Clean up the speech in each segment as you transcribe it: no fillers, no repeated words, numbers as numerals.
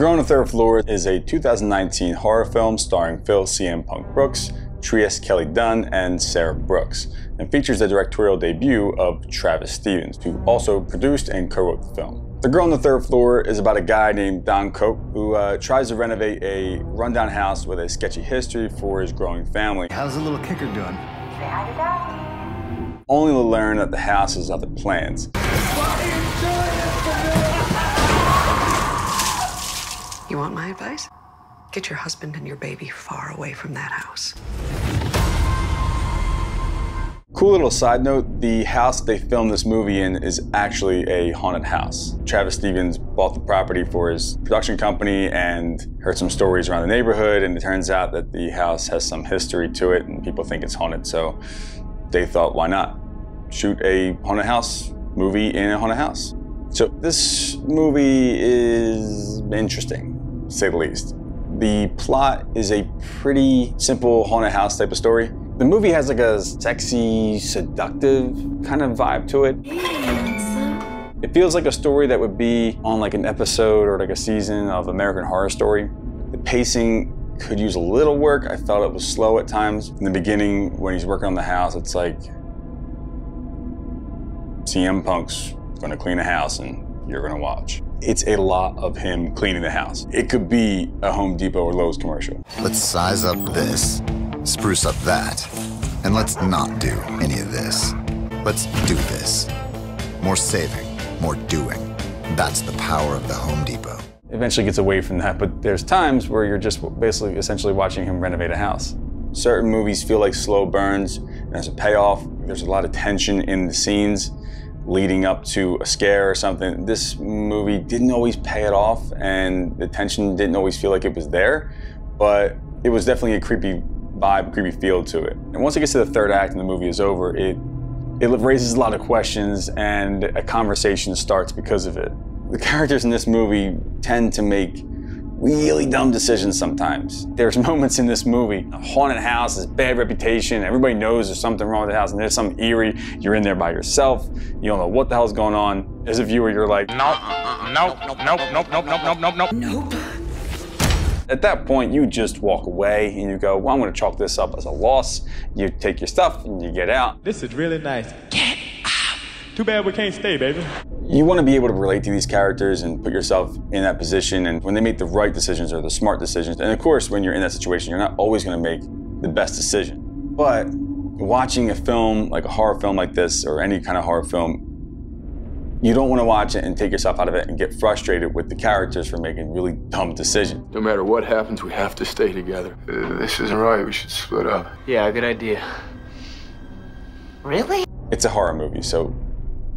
Girl on the Third Floor is a 2019 horror film starring Phil CM Punk Brooks, Trieste Kelly Dunn, and Sarah Brooks, and features the directorial debut of Travis Stevens, who also produced and co-wrote the film. The Girl on the Third Floor is about a guy named Don Koch who tries to renovate a rundown house with a sketchy history for his growing family. How's the little kicker doing? Say hi to Daddy. Only to learn that the house has other plans. You want my advice? Get your husband and your baby far away from that house. Cool little side note, the house they filmed this movie in is actually a haunted house. Travis Stevens bought the property for his production company and heard some stories around the neighborhood, and it turns out that the house has some history to it and people think it's haunted, so they thought, why not? Shoot a haunted house movie in a haunted house. So this movie is interesting, to say the least. The plot is a pretty simple haunted house type of story. The movie has like a sexy, seductive kind of vibe to it. It feels like a story that would be on like an episode or like a season of American Horror Story. The pacing could use a little work. I felt it was slow at times. In the beginning, when he's working on the house, it's like CM Punk's gonna clean a house and you're gonna watch. It's a lot of him cleaning the house. It could be a Home Depot or Lowe's commercial. Let's size up this. Spruce up that. And let's not do any of this. Let's do this. More saving, more doing. That's the power of the Home Depot. Eventually gets away from that, but there's times where you're just basically essentially watching him renovate a house. Certain movies feel like slow burns, and there's a payoff. There's a lot of tension in the scenes leading up to a scare or something. This movie didn't always pay it off, and the tension didn't always feel like it was there, but it was definitely a creepy vibe, creepy feel to it. And once it gets to the third act and the movie is over, it raises a lot of questions and a conversation starts because of it. The characters in this movie tend to make really dumb decisions sometimes. There's moments in this movie, a haunted house has bad reputation, everybody knows there's something wrong with the house and there's something eerie, you're in there by yourself, you don't know what the hell's going on. As a viewer, you're like, nope. At that point, you just walk away and you go, well, I'm gonna chalk this up as a loss. You take your stuff and you get out. This is really nice. Get out. Too bad we can't stay, baby. You wanna be able to relate to these characters and put yourself in that position, and when they make the right decisions or the smart decisions, and of course, when you're in that situation, you're not always gonna make the best decision. But watching a film, like a horror film like this, or any kind of horror film, you don't want to watch it and take yourself out of it and get frustrated with the characters for making really dumb decisions. No matter what happens, we have to stay together. This isn't right. We should split up. Yeah, good idea. Really? It's a horror movie, so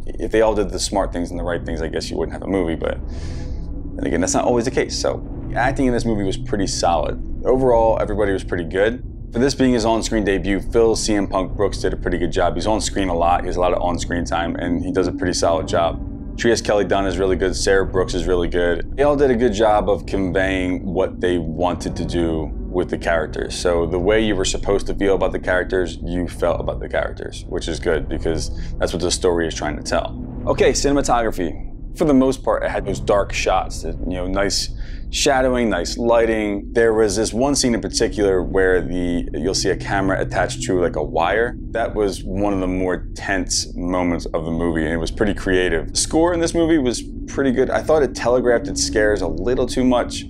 if they all did the smart things and the right things, I guess you wouldn't have a movie, but and again, that's not always the case. So acting in this movie was pretty solid. Overall, everybody was pretty good. For this being his on-screen debut, Phil CM Punk Brooks did a pretty good job. He's on screen a lot, he has a lot of on-screen time, and he does a pretty solid job. Trieste Kelly Dunn is really good, Sarah Brooks is really good. They all did a good job of conveying what they wanted to do with the characters. So the way you were supposed to feel about the characters, you felt about the characters, which is good because that's what the story is trying to tell. Okay, cinematography. For the most part, it had those dark shots, nice shadowing, nice lighting. There was this one scene in particular where you'll see a camera attached to like a wire. That was one of the more tense moments of the movie, and it was pretty creative. The score in this movie was pretty good. I thought it telegraphed its scares a little too much.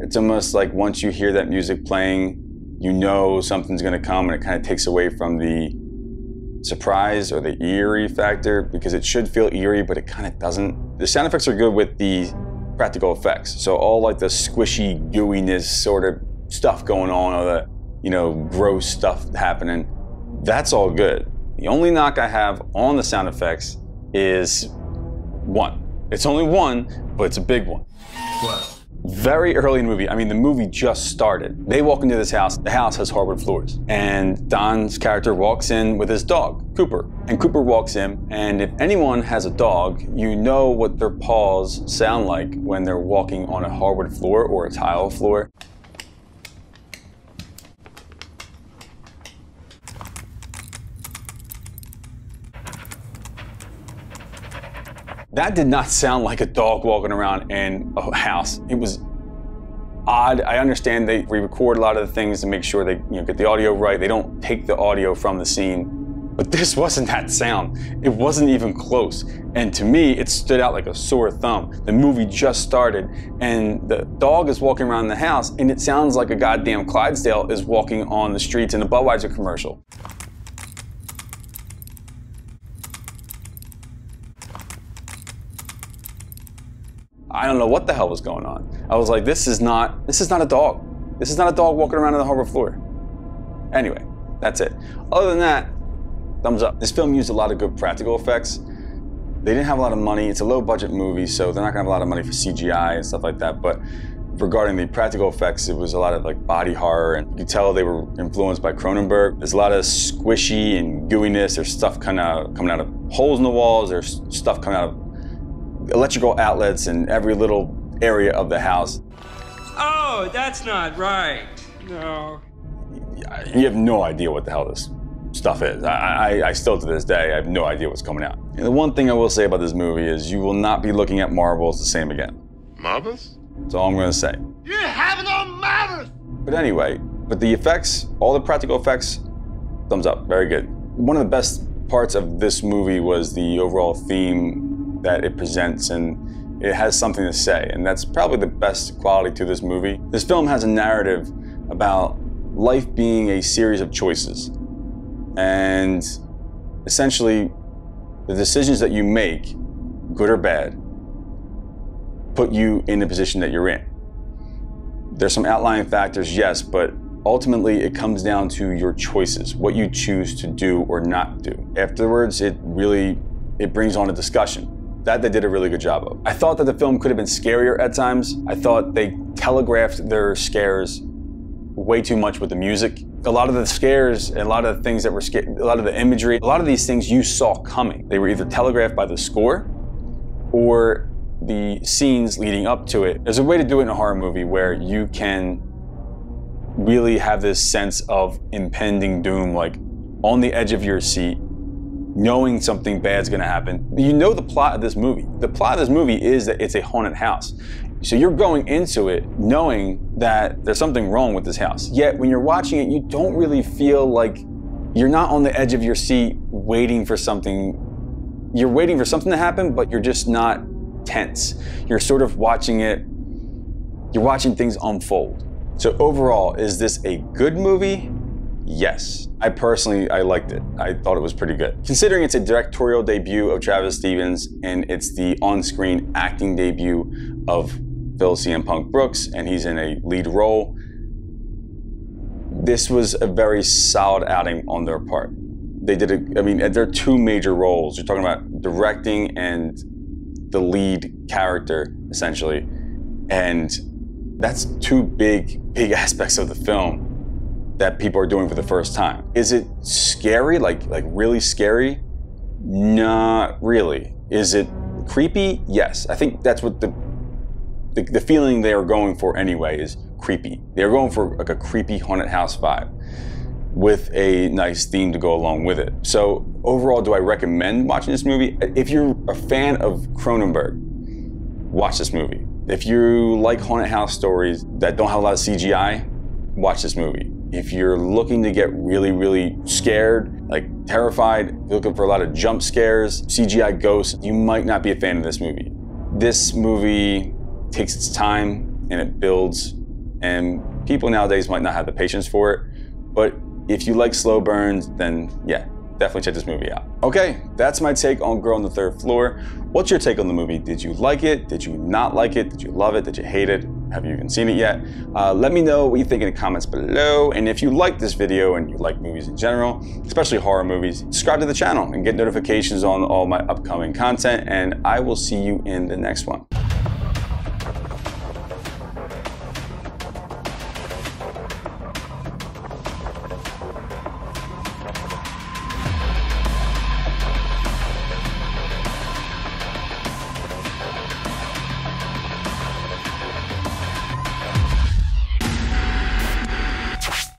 It's almost like once you hear that music playing, you know something's gonna come, and it kind of takes away from the surprise or the eerie factor, because it should feel eerie, but it kind of doesn't. The sound effects are good with the practical effects. So all like the squishy gooiness sort of stuff going on, or the, gross stuff happening, that's all good. The only knock I have on the sound effects is one. It's only one, but it's a big one. What? Very early in the movie, I mean, the movie just started. They walk into this house. The house has hardwood floors. And Don's character walks in with his dog, Cooper. And Cooper walks in, and if anyone has a dog, you know what their paws sound like when they're walking on a hardwood floor or a tile floor. That did not sound like a dog walking around in a house. It was odd. I understand they re-record a lot of the things to make sure they get the audio right. They don't take the audio from the scene. But this wasn't that sound. It wasn't even close. And to me, it stood out like a sore thumb. The movie just started and the dog is walking around the house and it sounds like a goddamn Clydesdale is walking on the streets in a Budweiser commercial. I don't know what the hell was going on. I was like, this is not a dog. This is not a dog walking around on the hardwood floor. Anyway, that's it. Other than that, thumbs up. This film used a lot of good practical effects. They didn't have a lot of money. It's a low budget movie, so they're not gonna have a lot of money for CGI and stuff like that. But regarding the practical effects, it was a lot of like body horror, and you could tell they were influenced by Cronenberg. There's a lot of squishy and gooiness. There's stuff kind of coming out of holes in the walls. There's stuff coming out of electrical outlets in every little area of the house. Oh, that's not right. No. You have no idea what the hell this stuff is. I still to this day, I have no idea what's coming out. And the one thing I will say about this movie is you will not be looking at marbles the same again. Marbles? That's all I'm gonna say. You have no marbles! But anyway, but the effects, all the practical effects, thumbs up, very good. One of the best parts of this movie was the overall theme that it presents, and it has something to say, and that's probably the best quality to this movie. This film has a narrative about life being a series of choices. And essentially, the decisions that you make, good or bad, put you in the position that you're in. There's some outlying factors, yes, but ultimately it comes down to your choices, what you choose to do or not do. Afterwards, it brings on a discussion. That they did a really good job of. I thought that the film could have been scarier at times. I thought they telegraphed their scares way too much with the music. A lot of the scares and a lot of the things that were scary, a lot of the imagery, a lot of these things you saw coming. They were either telegraphed by the score or the scenes leading up to it. There's a way to do it in a horror movie where you can really have this sense of impending doom, like on the edge of your seat, knowing something bad's gonna happen. You know the plot of this movie. The plot of this movie is that it's a haunted house. So you're going into it knowing that there's something wrong with this house. Yet when you're watching it, you don't really feel like you're not on the edge of your seat waiting for something. You're waiting for something to happen, but you're just not tense. You're sort of watching it. You're watching things unfold. So overall, is this a good movie? Yes. I personally liked it. I thought it was pretty good. Considering it's a directorial debut of Travis Stevens and it's the on-screen acting debut of Phil CM Punk Brooks, and he's in a lead role, this was a very solid outing on their part. They did I mean, there are two major roles. You're talking about directing and the lead character, essentially. And that's two big aspects of the film that people are doing for the first time. Is it scary, like really scary? Not really. Is it creepy? Yes. I think that's what the feeling they are going for anyway, is creepy. They're going for like a creepy haunted house vibe with a nice theme to go along with it. So overall, do I recommend watching this movie? If you're a fan of Cronenberg, watch this movie. If you like haunted house stories that don't have a lot of CGI, watch this movie. If you're looking to get really scared, like terrified, looking for a lot of jump scares, CGI ghosts, you might not be a fan of this movie. This movie takes its time and it builds, and people nowadays might not have the patience for it, but if you like slow burns, then yeah, definitely check this movie out. Okay, that's my take on Girl on the Third Floor. What's your take on the movie? Did you like it? Did you not like it? Did you love it? Did you hate it? Have you even seen it yet? Let me know what you think in the comments below. And if you like this video and you like movies in general, especially horror movies, subscribe to the channel and get notifications on all my upcoming content. And I will see you in the next one.